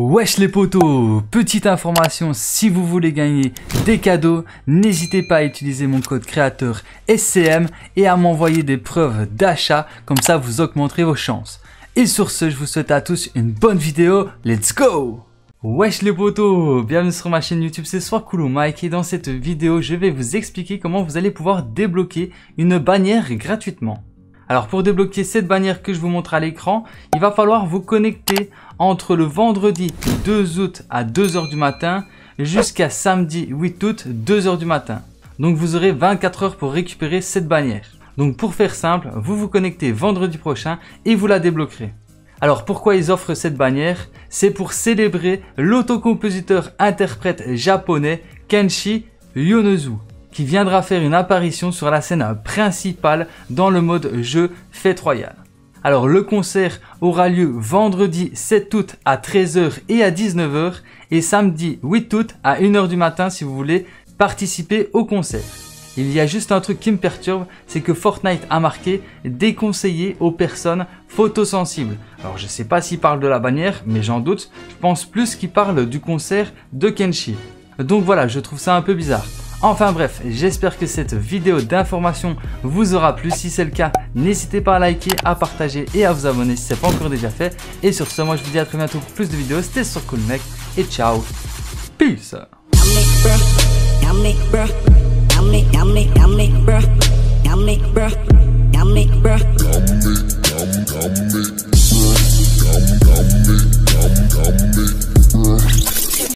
Wesh les potos, petite information, si vous voulez gagner des cadeaux, n'hésitez pas à utiliser mon code créateur SCM et à m'envoyer des preuves d'achat, comme ça vous augmenterez vos chances. Et sur ce, je vous souhaite à tous une bonne vidéo, let's go! Wesh les potos, bienvenue sur ma chaîne YouTube, c'est Soiscool Mike et dans cette vidéo, je vais vous expliquer comment vous allez pouvoir débloquer une bannière gratuitement. Alors pour débloquer cette bannière que je vous montre à l'écran, il va falloir vous connecter entre le vendredi 2 août à 2 h du matin jusqu'à samedi 8 août 2 h du matin. Donc vous aurez 24 heures pour récupérer cette bannière. Donc pour faire simple, vous vous connectez vendredi prochain et vous la débloquerez. Alors pourquoi ils offrent cette bannière? C'est pour célébrer l'autocompositeur interprète japonais Kenshi Yonezu, qui viendra faire une apparition sur la scène principale dans le mode jeu Fête Royale. Alors le concert aura lieu vendredi 7 août à 13 h et à 19 h et samedi 8 août à 1 h du matin si vous voulez participer au concert. Il y a juste un truc qui me perturbe, c'est que Fortnite a marqué déconseillé aux personnes photosensibles. Alors je sais pas s'il parle de la bannière, mais j'en doute, je pense plus qu'il parle du concert de Kenshi. Donc voilà, je trouve ça un peu bizarre. Enfin bref, j'espère que cette vidéo d'information vous aura plu. Si c'est le cas, n'hésitez pas à liker, à partager et à vous abonner si ce n'est pas encore déjà fait. Et sur ce, moi je vous dis à très bientôt pour plus de vidéos. C'était Soiscool Mike et ciao. Peace.